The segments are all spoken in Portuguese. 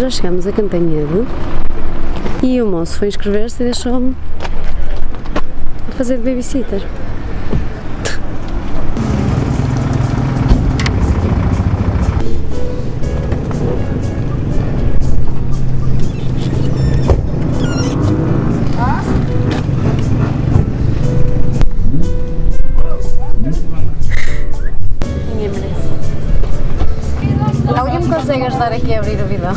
Já chegámos a Cantanhede e o moço foi inscrever-se e deixou-me fazer de babysitter. Consegues dar aqui a abrir o bidão?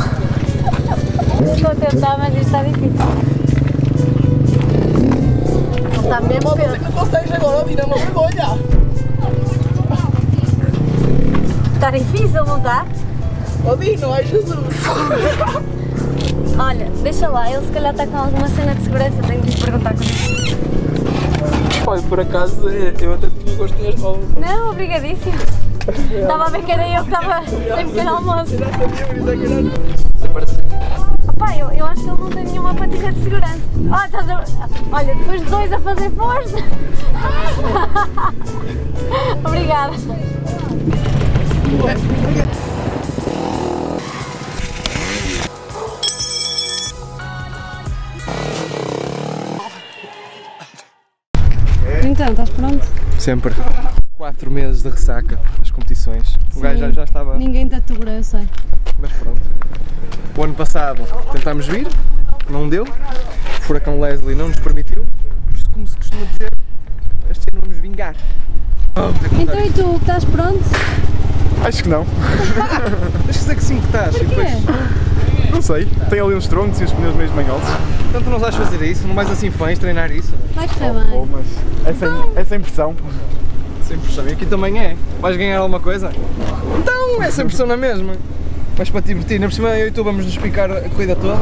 Estou a tentar, mas isto está difícil. Está mesmo peso. Não consegues agora abrir, é uma vergonha. Está difícil, não está? Abrir, não é Jesus. Olha, deixa lá, ele se calhar está com alguma cena de segurança, tenho de lhe perguntar comigo. Olha, por acaso, eu até tinha gosto de as mãos. Não, obrigadíssimo. Estava a ver que era eu que estava sem pequeno almoço. Opa, eu acho que ele não tem nenhuma patinha de segurança. Oh, estás a... Olha, depois dois a fazer força. Obrigada. Então, estás pronto? Sempre. 4 meses de ressaca das competições. Sim, o gajo já estava... Ninguém te atura, eu sei. Mas pronto. O ano passado tentámos vir, não deu. O furacão Leslie não nos permitiu. Mas como se costuma dizer, este ano vamos vingar. Então e tu, estás pronto? Acho que não. Deixa dizer que sim que estás. Porquê? E depois, não sei, tem ali uns troncos e os pneus meio manhosos. Portanto não vais fazer isso, não vais assim fãs treinar isso. Vai que bem. Oh, mas é sem pressão. Sem pressão, e aqui também é. Vais ganhar alguma coisa? Então, é sem pressão na mesma. Mas para te divertir, na próxima eu e tu vamos nos picar a corrida toda.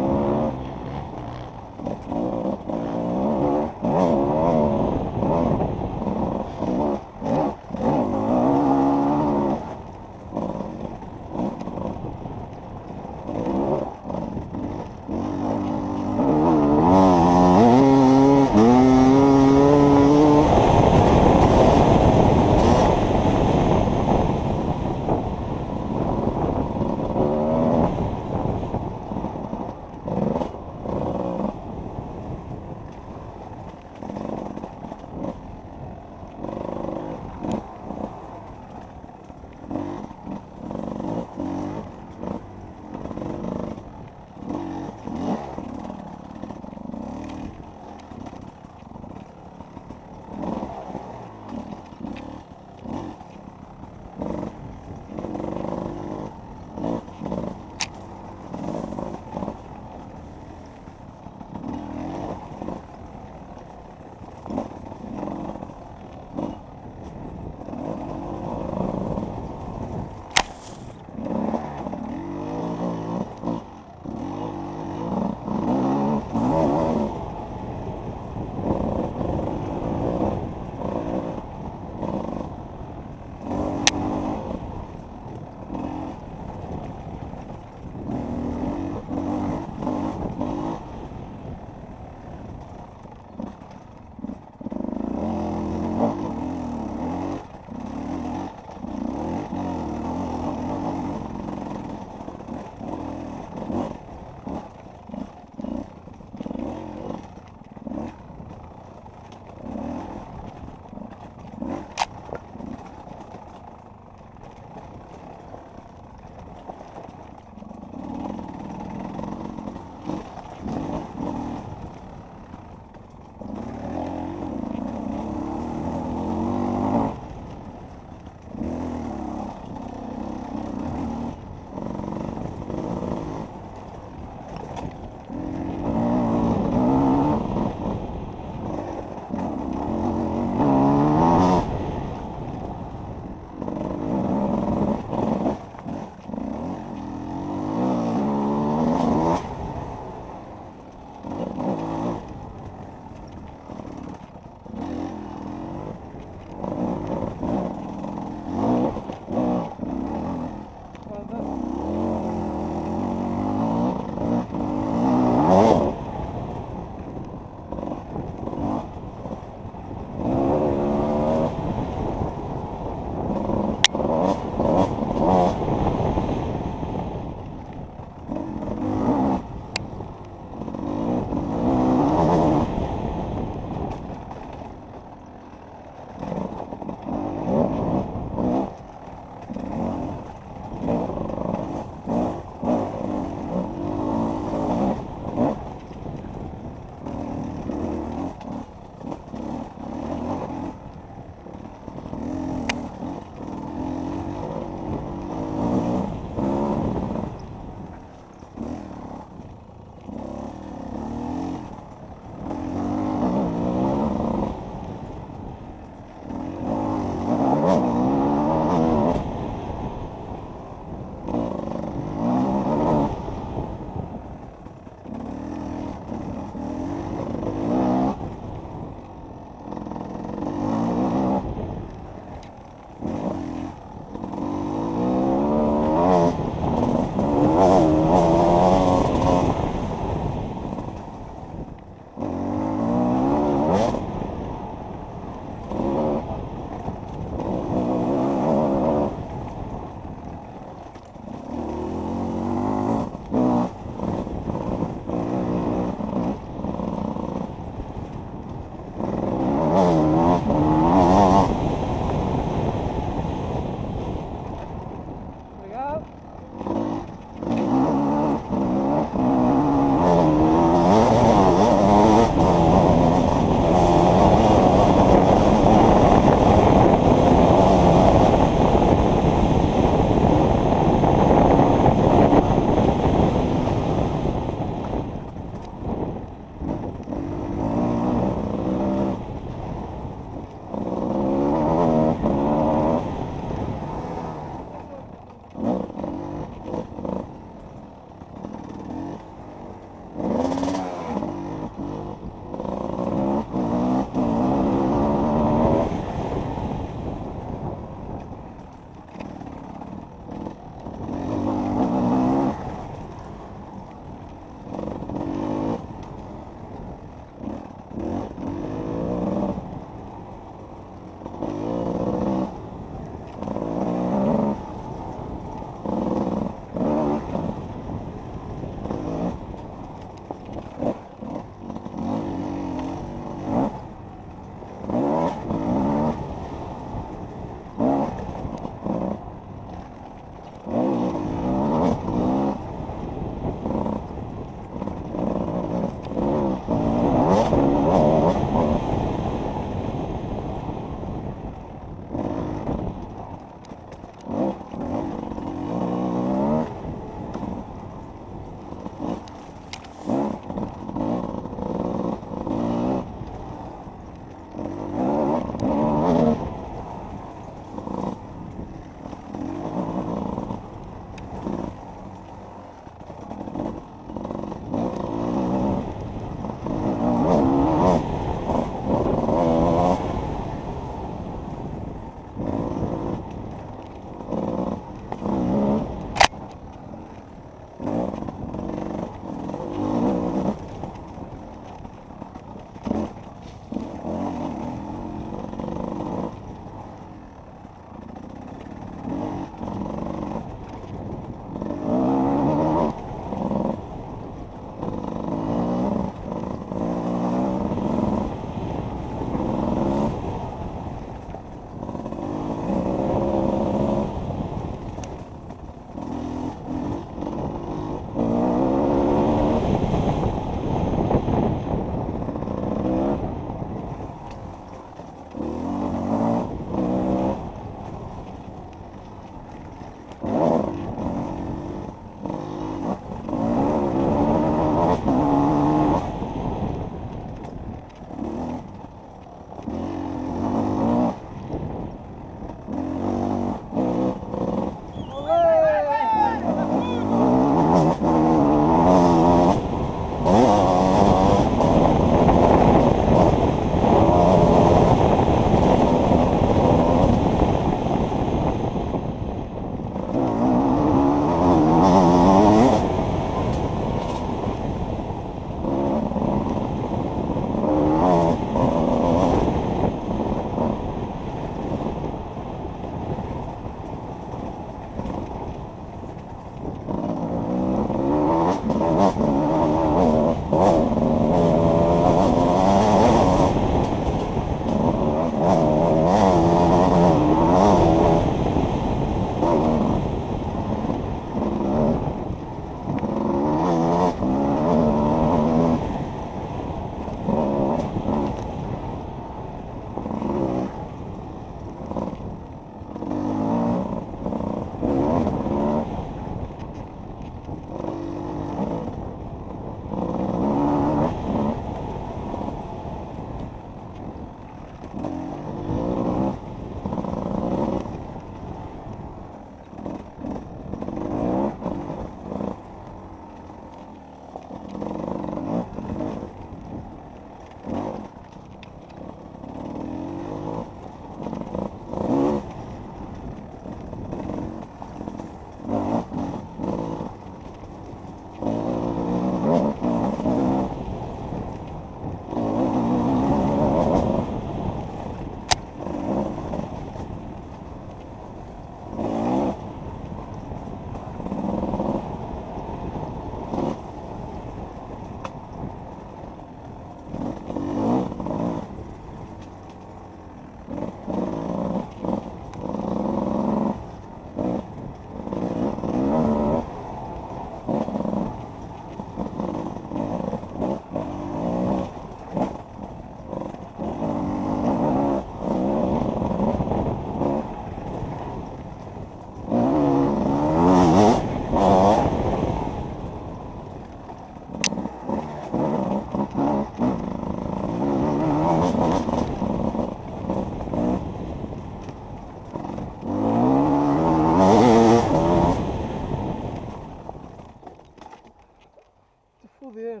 foder.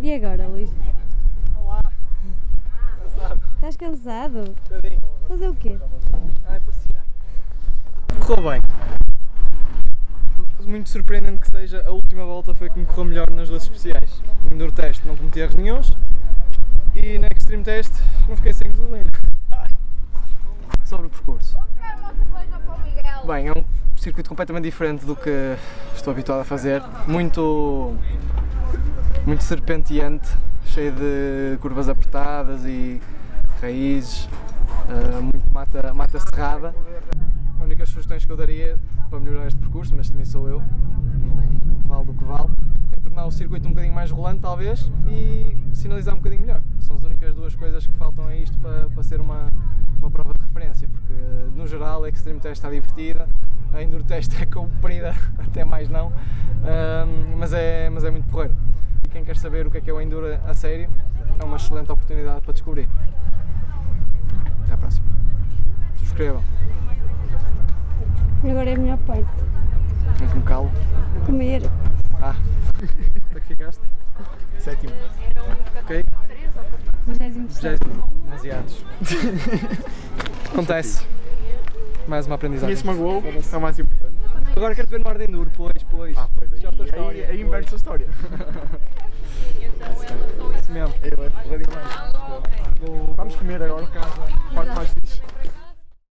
E agora, Luís? Olá! Cansado! Estás cansado? Cadinho! Fazer o quê? Ai, passear! Correu bem! Muito surpreendente que seja, a última volta foi que me correu melhor nas duas especiais. No Enduro Test não cometi erros nenhuns e na Extreme Test não fiquei sem gasolina. Sobre o percurso. Bem, é um circuito completamente diferente do que estou habituado a fazer. Muito serpenteante, cheio de curvas apertadas e raízes, muito mata cerrada. As únicas sugestões que eu daria para melhorar este percurso, mas também sou eu, vale do que vale, é tornar o circuito um bocadinho mais rolante talvez e sinalizar um bocadinho melhor. São as únicas duas coisas que faltam a isto para ser uma prova de referência, porque no geral a Extreme Test está divertida, a Enduro Test é comprida, até mais não, mas é muito porreiro. Quem quer saber o que é o Enduro a sério, é uma excelente oportunidade para descobrir. Até à próxima. Subscrevam. Agora é a melhor parte. Tens um calo? Comer. Ah, onde é que ficaste? 7º. Ok? 20º. Demasiados. Acontece. Mais uma aprendizagem. E isso magoou, é o mais importante. Agora quero ver na ordem duro, pois. Ah, pois aí, aí inverte a história. Isso mesmo. Vamos comer agora, casa. Parte mais fixe.